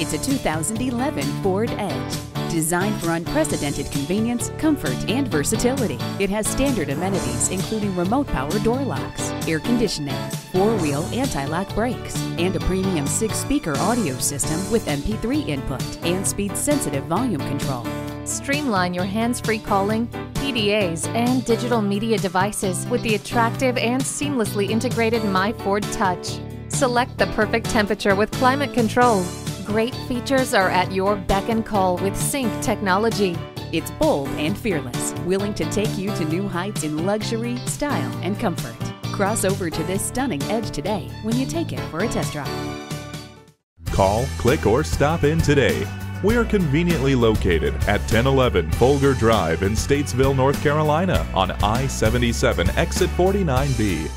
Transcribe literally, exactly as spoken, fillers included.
It's a two thousand eleven Ford Edge, designed for unprecedented convenience, comfort, and versatility. It has standard amenities including remote power door locks, air conditioning, four-wheel anti-lock brakes, and a premium six-speaker audio system with M P three input and speed-sensitive volume control. Streamline your hands-free calling, P D As, and digital media devices with the attractive and seamlessly integrated MyFord Touch. Select the perfect temperature with climate control. Great features are at your beck and call with Sync technology. It's bold and fearless, willing to take you to new heights in luxury, style, and comfort. Cross over to this stunning Edge today when you take it for a test drive. Call, click, or stop in today. We are conveniently located at ten eleven Folger Drive in Statesville, North Carolina on I seventy-seven exit forty-nine B.